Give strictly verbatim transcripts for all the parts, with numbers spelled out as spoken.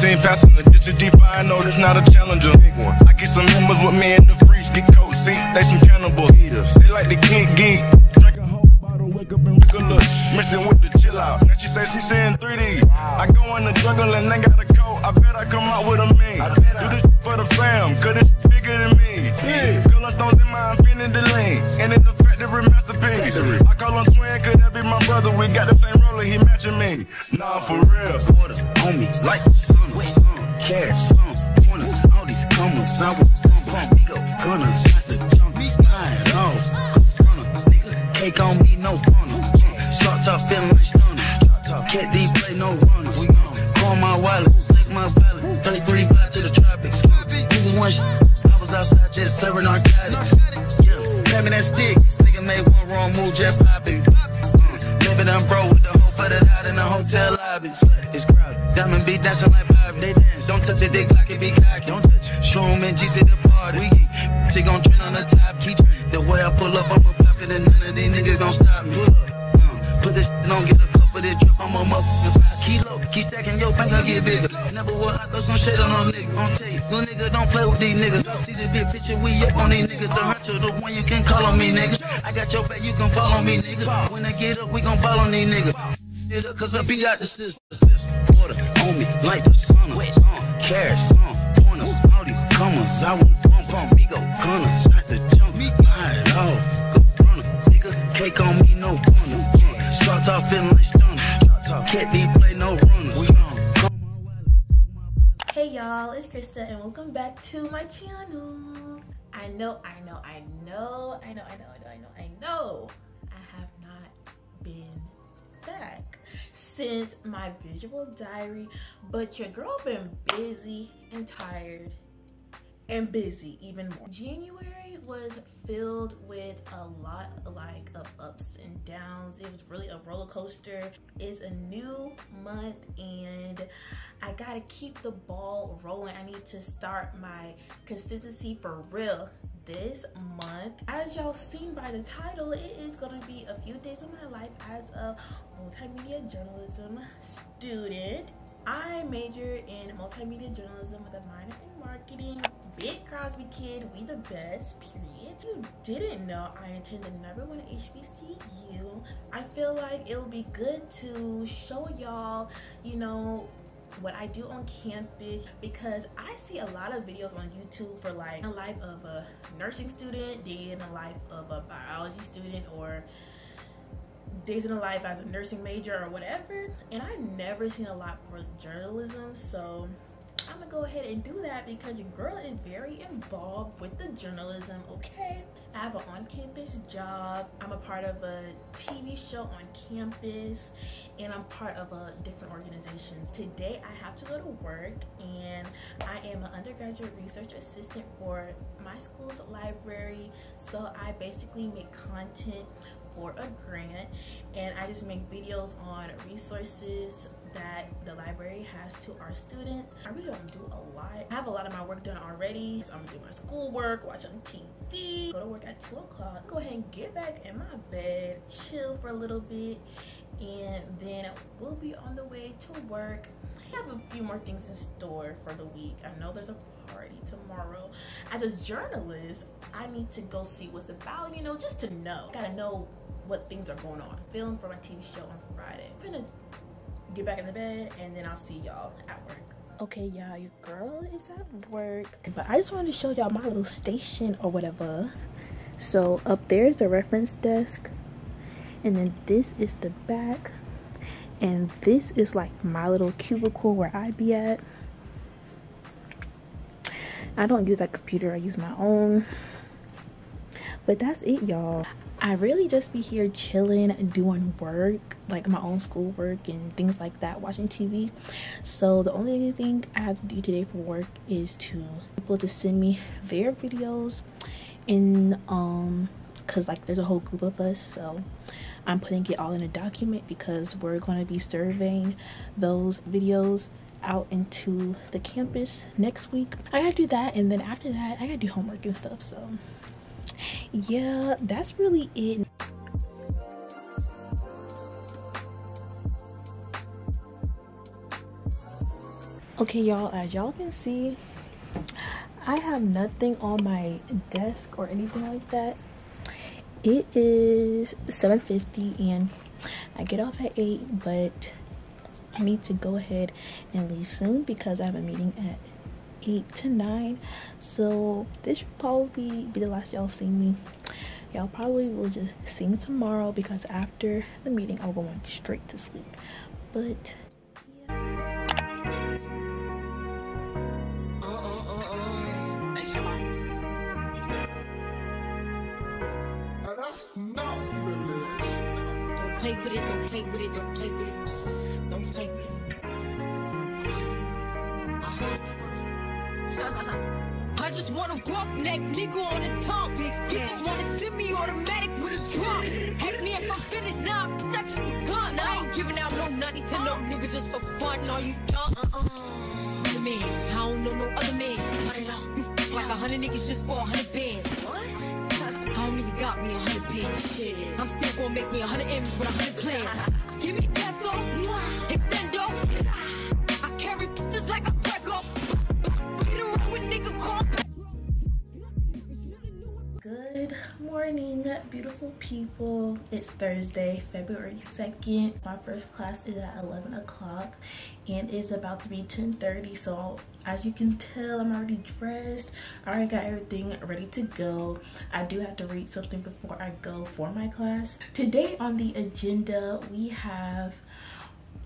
fifteen passenger, just a D five, I know that's not a challenger. I keep some members with me in the freaks, get coat seats, they some cannibals. They like to get geek, drink a whole bottle, wake up and wiggle up. Mixing with the chill out, now she say she seeing three D. I go in the jungle and they got a coat, I bet I come out with a mean. Do this for the fam, cause it's bigger than me. Color stones in my infinity lane, and in the factory masterpiece. I call him twin, cause that be my brother, we got the same roller, he matching me. Nah, for real. On me, like the sun, sun, care, sun, pointers, all these commas. I was dumb, bum, nigga, gunners, not the jump, me, I ain't all. Runner, nigga, cake on me, no funnel. Short top, feeling like stunner. Can't deep play, no runners. Call my wallet, lick my wallet. thirty-three block to the tropics. Niggas one shit, I was outside just serving narcotics. Yeah, grab me that stick, nigga made one wrong move, just popping. Living I'm broke with the whole flooded out in the hotel lobby. It's crowded. Diamond be dancing like Bobby. They dance. Don't touch a dick like it be cocky. Don't touch. Shroom and G C the party. She gon' trend on the top. The way I pull up, I'ma pop it and none of these niggas gon' stop me. Uh, put this shit on, get a cup of this drip. I'm a motherfucking five kilo. Keep stacking your finger, get bigger. Never will I throw some shit on them niggas. Don't tell you, little nigga, don't play with these niggas. Y'all see the big picture, we up on these niggas. The hunter, the one you can call on me, niggas. I got your back, you can fall on me, niggas. When I get up, we gon' fall on these niggas. Cause my beat out the system. Water on me like the sun. Wet on carrots, sun, pointers, all these commas. I won't bump on me, go gunners. Not the jump, me buy it all. Go runner, nigga, cake on me, no runner. Shot off feeling like stunner. Can't be play no runners. Hey y'all, it's Krista and welcome back to my channel. I know, I know, I know, I know, I know, I know, I know. I have not been back since my visual diary, but your girl been busy and tired and busy even more. January was filled with a lot like of ups and downs. It was really a roller coaster. It's a new month and I gotta keep the ball rolling. I need to start my consistency for real this month. As y'all seen by the title, it is gonna be a few days of my life as a multimedia journalism student. I major in multimedia journalism with a minor in marketing. Big Crosby kid, we the best, period. If you didn't know, I attend the number one H B C U. I feel like it'll be good to show y'all, you know, what I do on campus, because I see a lot of videos on YouTube for like the life of a nursing student, day in the life of a biology student, or days in the life as a nursing major or whatever, and I've never seen a lot for journalism, so I'm gonna go ahead and do that because your girl is very involved with the journalism, okay? I have an on-campus job, I'm a part of a T V show on campus, and I'm part of a different organizations. Today I have to go to work and I am an undergraduate research assistant for my school's library, so I basically make content for a grant and I just make videos on resources that the library has to our students. I really don't do a lot. I have a lot of my work done already, so I'm gonna do my schoolwork, watch on T V, go to work at two o'clock, go ahead and get back in my bed, chill for a little bit, and then we'll be on the way to work. I have a few more things in store for the week. I know there's a party tomorrow. As a journalist, I need to go see what's about, you know, just to know. I gotta know what things are going on. Film for my T V show on Friday. I'm gonna get back in the bed and then I'll see y'all at work. Okay y'all, your girl is at work, but I just wanted to show y'all my little station or whatever. So up there is the reference desk, and then this is the back, and this is like my little cubicle where I be at. I don't use that computer, I use my own. But that's it y'all. I really just be here chilling, doing work, like my own schoolwork and things like that, watching T V. So the only thing I have to do today for work is to people to send me their videos, in um, cause like there's a whole group of us. So I'm putting it all in a document because we're gonna be surveying those videos out into the campus next week. I gotta do that, and then after that, I gotta do homework and stuff. So. Yeah, that's really it. Okay, y'all, as y'all can see, I have nothing on my desk or anything like that. It is seven fifty and I get off at eight, but I need to go ahead and leave soon because I have a meeting at eight to nine. So this will probably be the last y'all see me. Y'all probably will just see me tomorrow because after the meeting I'm going straight to sleep. But don't play with it, don't play with it, don't play with it, don't play with it. I just want a rough neck nigga on the tongue. You just want to send me automatic with a drum. Ask me if I'm finished now, nah, I just begun. I ain't giving out no ninety to no nigga just for fun. No, you dumb. Uh-uh. You the man, I don't know no other man. You f like a hundred niggas just for a hundred bands. I don't even got me a hundred pins. Shit. I'm still gonna make me a hundred M's with a hundred plans. Give me peso, extendo. I carry just like a prego. Get around with nigga call. Good morning, beautiful people. It's Thursday, February second. My first class is at eleven o'clock and it's about to be ten thirty. So as you can tell, I'm already dressed. I already got everything ready to go. I do have to read something before I go for my class. Today on the agenda, we have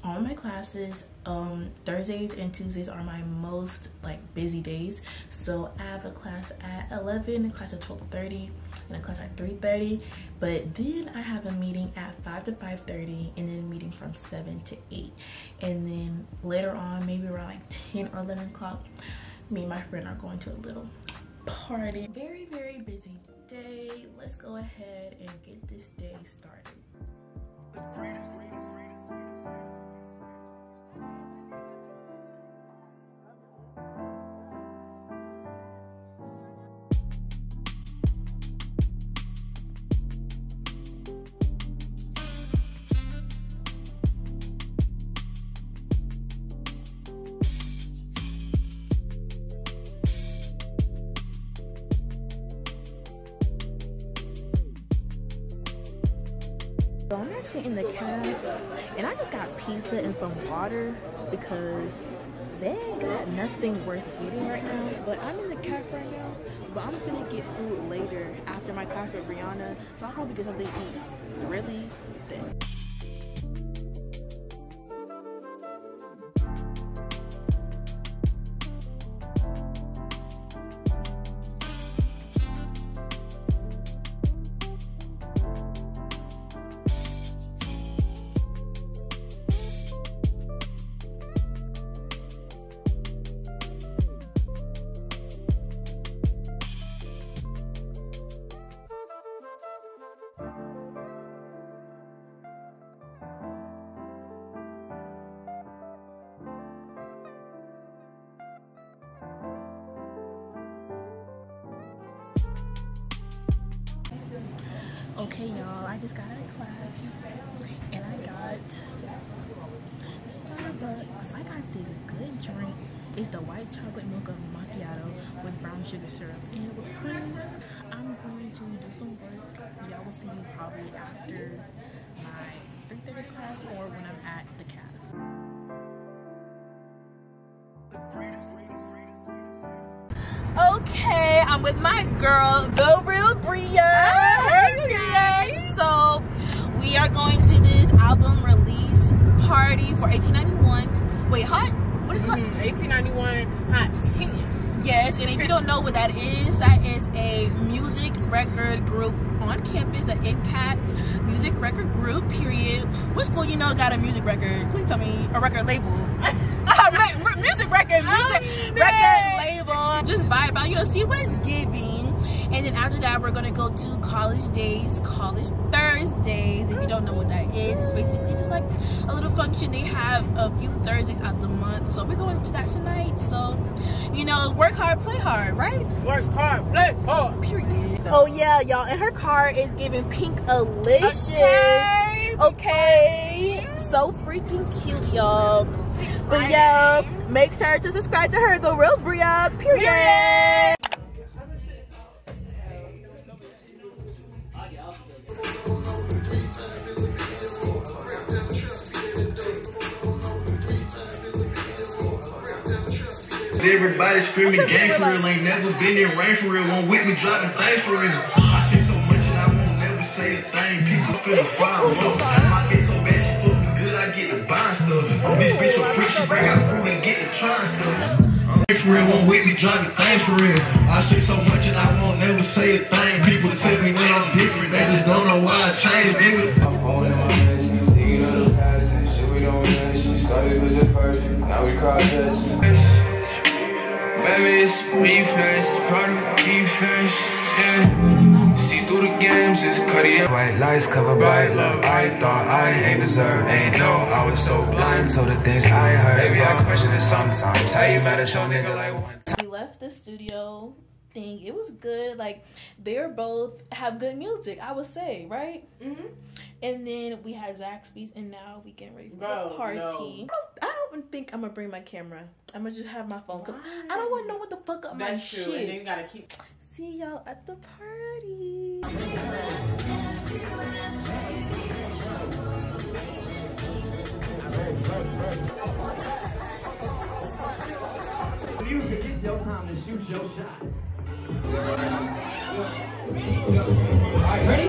all my classes. Um, Thursdays and Tuesdays are my most like busy days. So I have a class at eleven, a class at twelve thirty, and a class at three thirty. But then I have a meeting at five to five thirty, and then a meeting from seven to eight. And then later on, maybe around like ten or eleven o'clock, me and my friend are going to a little party. Very, very busy day. Let's go ahead and get this day started. The greatest, greatest, greatest. So I'm actually in the cab, and I just got pizza and some water because they ain't got nothing worth getting right now. But I'm in the cab right now, but I'm gonna get food later after my class with Rihanna, so I'm gonna get something to eat really thin. Okay, y'all, I just got out of class and I got Starbucks. I got this good drink. It's the white chocolate mocha macchiato with brown sugar syrup and whipped cream. I'm going to do some work. Y'all will see me probably after my three thirty class or when I'm at the cab. Okay, I'm with my girl, the real Bria. So we are going to this album release party for eighteen ninety-one. Wait, hot? What is hot? Mm-hmm. eighteen ninety-one hot ten. Yes, and if you don't know what that is, that is a music record group on campus, an N C A T music record group, period. Which school you know got a music record? Please tell me a record label. uh, music record, music record label. Just vibe out, you know, see what it's giving. And then after that, we're gonna go to college days, college Thursdays. If you don't know what that is, it's basically just like a little function they have a few Thursdays out the month. So we're going to that tonight. So, you know, work hard, play hard, right? Work hard, play hard. Period. Oh yeah, y'all. And her car is giving Pink-alicious. Okay. okay. so freaking cute, y'all. But y'all, make sure to subscribe to her, The Real Bria, period. Yay! Everybody screaming gang for real, ain't never been in rain for real. Won't with me dropping things for real. I see so much and I won't never say a thing. People feel the fire low. My bitch so bad, she fuck me good, I get the buying stuff. Oh, this bitch so pretty, she bring out food and get the trying stuff. For real, won't with me dropping things for real. I see so much and I won't never say a thing. People tell me that I'm different, they just don't know why I changed, nigga. I'm falling on her, she's digging on the past and shit we don't know. She started with a person, now we cross us. Baby, it's reflex, it's part of defense, yeah. See through the games, it's cardiac. White lights covered by love, I thought I ain't deserved, ain't no. I was so blind to the things I heard. Baby, I question it sometimes, how you mad at your nigga like one time. We left the studio thing, it was good, like, they're both have good music, I would say, right? Mm-hmm. And then we had Zaxby's, and now we getting ready for Bro, the party. No. I, don't, I don't think I'm gonna bring my camera. I'm gonna just have my phone. Cause I don't wanna know what the fuck up That's my true. Shit. And then you gotta keep. See y'all at the party. Music, it's your time to shoot your shot. All right, ready?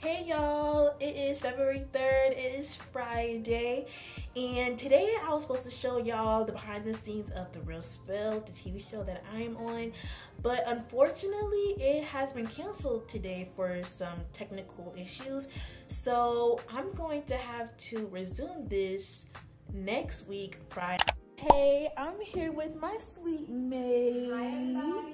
Hey y'all, it is February third, it is Friday, and today I was supposed to show y'all the behind the scenes of The Real Spill, the T V show that I am on, but unfortunately it has been canceled today for some technical issues, so I'm going to have to resume this next week, Friday. Hey, I'm here with my sweet mate. Hi,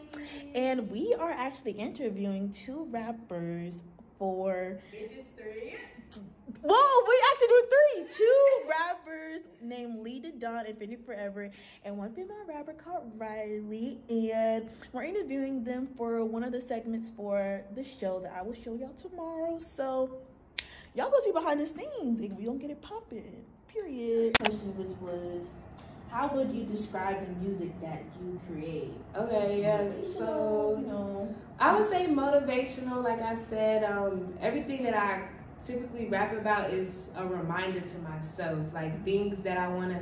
and we are actually interviewing two rappers for is it three? Whoa, we actually do three. Two rappers named Lee to Dawn and Finny Forever, and one female rapper called Riley. And we're interviewing them for one of the segments for the show that I will show y'all tomorrow. So y'all go see behind the scenes if we don't get it popping. Period. The question was was how would you describe the music that you create? Okay, yes. So, you know, I would say motivational. Like I said, um, everything that I typically rap about is a reminder to myself, like things that I want to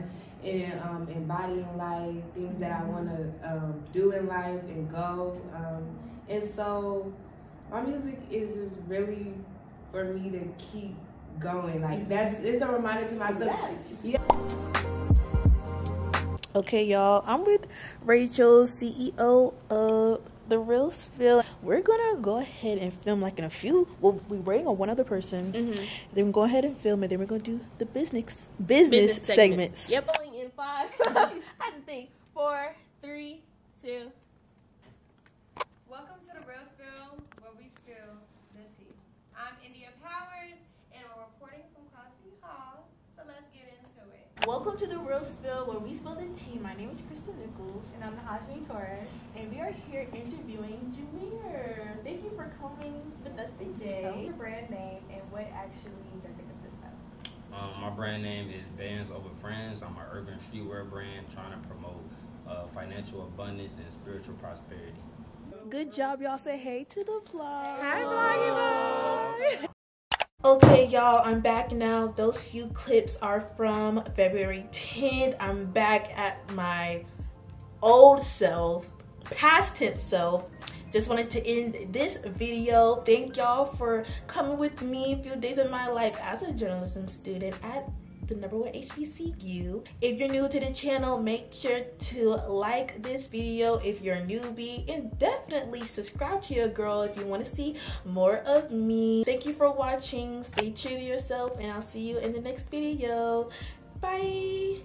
um, embody in life, things that I want to um, do in life and go. Um, and so, my music is just really for me to keep going. Like that's it's a reminder to myself. Yeah. Okay, y'all, I'm with Rachel, C E O of The Real Spill. We're gonna go ahead and film like in a few. Well, we're waiting on one other person. Mm-hmm. Then we're gonna go ahead and film it. Then we're gonna do the business business, business segments. segments. Yep. Going in five. I had to think. Four, three, two. Welcome to The Real Spill, where we spill the tea. I'm India Powers, and we're reporting from Crosby Hall. So let's get into it. Welcome to The Real Spill, where we spill the tea. My name is Kristen Nichols. And I'm Najani Torres. And we are here interviewing Jamir. Thank you for coming with us today. Tell your brand name and what actually does it consist of. Um, my brand name is Bands Over Friends. I'm an urban streetwear brand trying to promote uh, financial abundance and spiritual prosperity. Good job, y'all. Say hey to the vlog. Hi, vlog. Okay, y'all, I'm back now. Those few clips are from February tenth. I'm back at my old self, past tense self. Just wanted to end this video. Thank y'all for coming with me a few days of my life as a journalism student at the number one H B C U. If you're new to the channel, make sure to like this video if you're a newbie, and definitely subscribe to your girl if you want to see more of me. Thank you for watching. Stay true to yourself, and I'll see you in the next video. Bye.